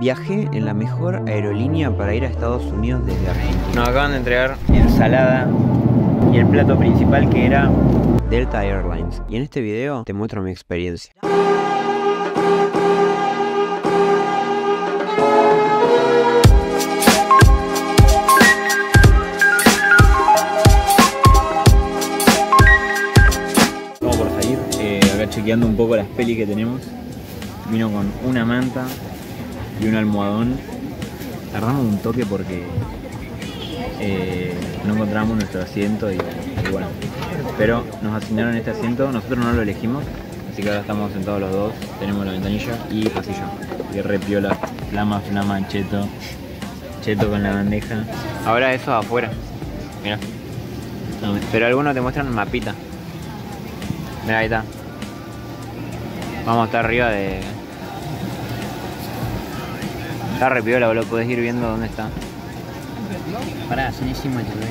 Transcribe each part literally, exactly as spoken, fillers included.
Viajé en la mejor aerolínea para ir a Estados Unidos desde Argentina. Nos acaban de entregar ensalada y el plato principal, que era Delta Airlines. Y en este video te muestro mi experiencia. Vamos por salir, eh, acá chequeando un poco las pelis que tenemos. Vino con una manta y un almohadón. Tardamos un toque porque eh, no encontramos nuestro asiento y, y bueno, pero nos asignaron este asiento, nosotros no lo elegimos, así que ahora estamos sentados los dos, tenemos la ventanilla y el pasillo. Y re piola, flama, flama, cheto, cheto con la bandeja. Ahora eso afuera, mirá. Pero algunos te muestran un mapita. Mirá, ahí está. Vamos a estar arriba de... Está re piola, boludo, podés ir viendo dónde está. Pará, son encima de tu vez.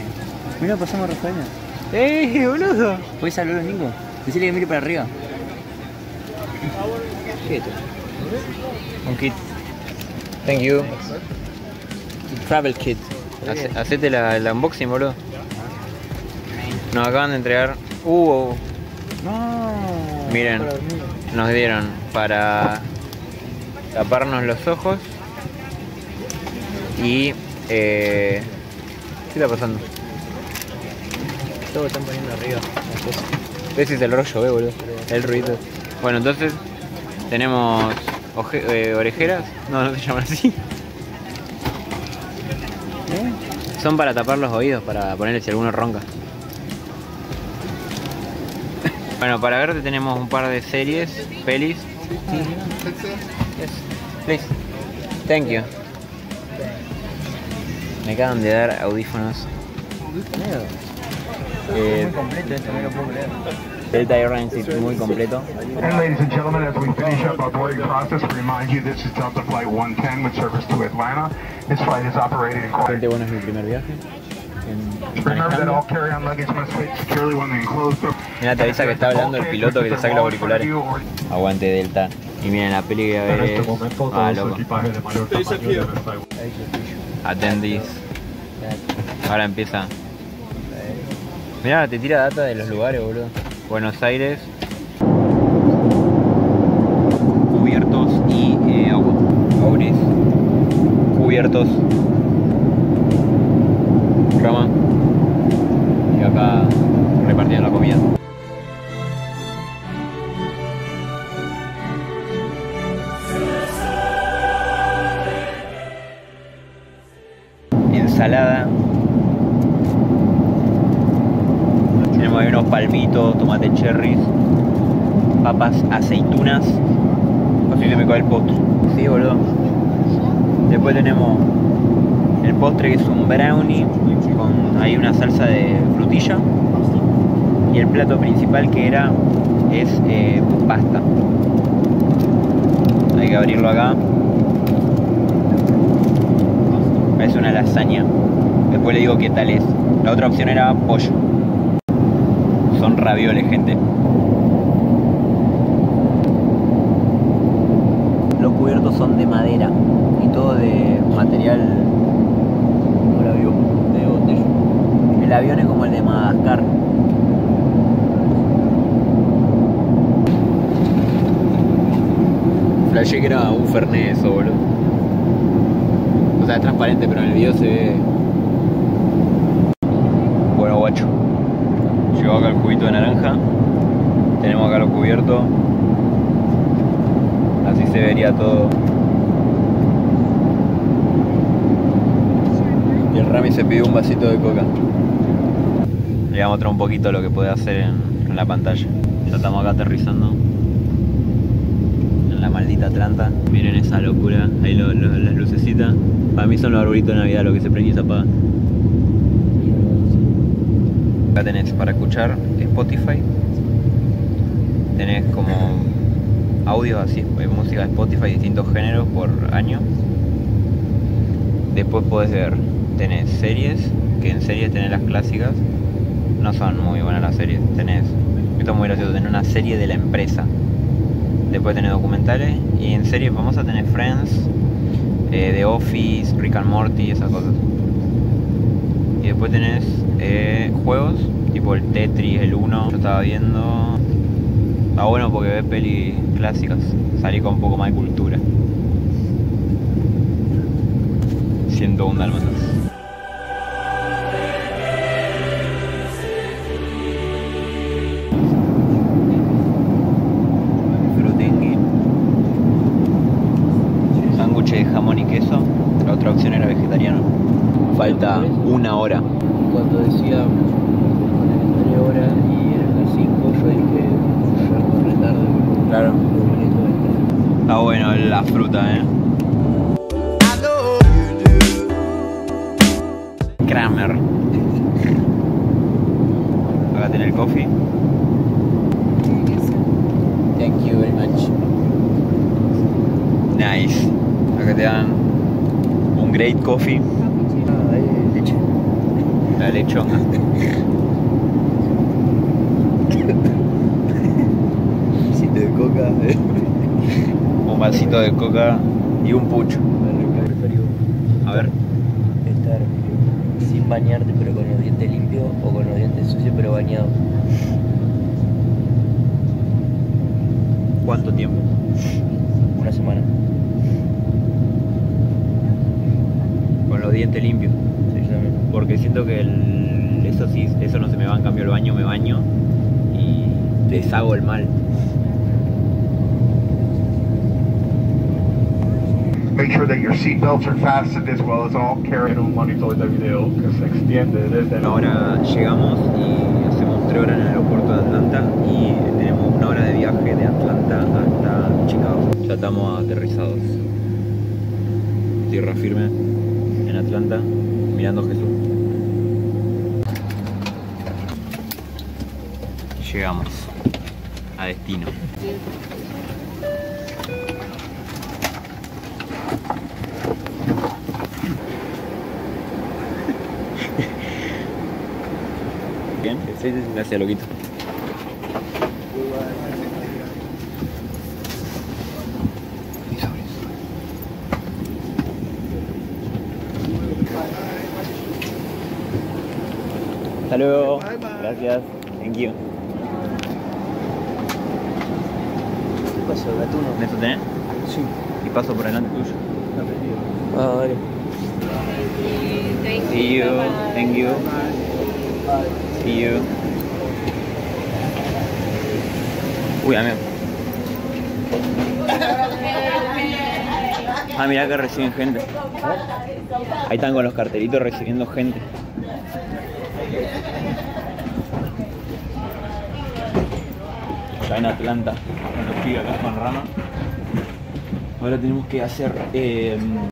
Mirá, pasamos Rafaela. ¡Ey, boludo! ¿Puedes saludar a Nico? Decirle que mire para arriba. ¿Qué es esto? Un kit. Thank you. Travel kit. Hace, hacete la, la unboxing, boludo. Nos acaban de entregar... ¡Uh! No. Miren, nos dieron para taparnos los ojos y... Eh, ¿qué está pasando? Todos están poniendo arriba. Ese es el rollo, ¿eh, boludo? El ruido. Bueno, entonces tenemos oje, eh, orejeras. No, no se llaman así. ¿Eh? Son para tapar los oídos, para ponerle si alguno ronca. Bueno, para verte tenemos un par de series, pelis. Yes, please. Thank you. Me acaban de dar audífonos. Eh, muy completo, esto no lo puedo creer. Delta Airlines es muy completo. And ladies and gentlemen, as we finish up our boarding process, we remind you this is Delta Flight one ten with service to Atlanta. This flight is operated in quite... Bueno, es mi primer viaje. Mira, te avisa que está hablando el piloto, que te saque los auriculares. Aguante Delta. Y miren la peli que a ver es... Ah, loco. Atendís. Ahora empieza. Mirá, te tira data de los lugares, boludo. Buenos Aires. Cubiertos y... Eh, Auris. Cubiertos. Roma. Y acá repartiendo la comida. Ensalada. Tenemos ahí unos palmitos, tomate cherries, papas, aceitunas. Así se me cae el postre. Sí, boludo. Después tenemos el postre, que es un brownie con ahí una salsa de frutilla, y el plato principal, que era es eh, pasta. Hay que abrirlo acá. Es una lasaña. Después le digo qué tal es. La otra opción era pollo. Son ravioles, gente. Los cubiertos son de madera y todo de material. El avión es como el de Madagascar. Flashé que era un fernet eso, boludo. O sea, es transparente, pero en el video se ve. Bueno, guacho. Llegó acá el cubito de naranja. Tenemos acá lo cubierto. Así se vería todo. Y el Rami se pidió un vasito de coca. Le voy a mostrar un poquito lo que puede hacer en, en la pantalla. Ya estamos acá aterrizando en la maldita Atlanta. Miren esa locura, ahí lo, lo, las lucecitas. Para mí son los arbolitos de Navidad, lo que se prende y se apaga. Acá tenés para escuchar Spotify. Tenés como audio así, música de Spotify, distintos géneros por año. Después podés ver, tenés series, que en series tenés las clásicas. No son muy buenas las series. Tenés, esto es muy gracioso, tenés una serie de la empresa. Después tenés documentales. Y en series famosas tenés Friends, eh, The Office, Rick and Morty, esas cosas. Y después tenés eh, juegos, tipo el Tetris, el Uno. Yo estaba viendo... Está bueno porque ves pelis clásicas, salí con un poco más de cultura. ciento uno Dálmatas. Falta una hora. Cuando decía tres horas y eran las cinco, yo dije, ya corre tarde. Claro. Está bueno la fruta, eh. Kramer. Acá tiene el coffee. Thank you very much. Nice. Acá te dan un great coffee. La lechona. Un vasito de coca. Un vasito de coca y un pucho. A ver. Estar sin bañarte pero con los dientes limpios o con los dientes sucios pero bañados. ¿Cuánto tiempo? Una semana. Con los dientes limpios. Porque siento que el, eso sí, eso no se me va, en cambio el baño me baño y deshago el mal. Make sure that your seat belts are fastened as well as all carry on monitor de video que se extiende desde... Ahora llegamos y hacemos tres horas en el aeropuerto de Atlanta y tenemos una hora de viaje de Atlanta hasta Chicago. Ya estamos aterrizados. Tierra firme en Atlanta, mirando a Jesús. Llegamos a destino. Bien, sí, sí, gracias, loquito. Hasta luego. Bye, bye. Gracias. Thank you. Paso de atún. ¿Eso tenés? Sí. ¿Y paso por delante tuyo? No, ah, vale. Thank you. Thank you. See you. Uy, amén. Ah, mirá que reciben gente. Ahí están con los cartelitos recibiendo gente. Acá en Atlanta, con los pibes acá con Rama. Ahora tenemos que hacer... Eh...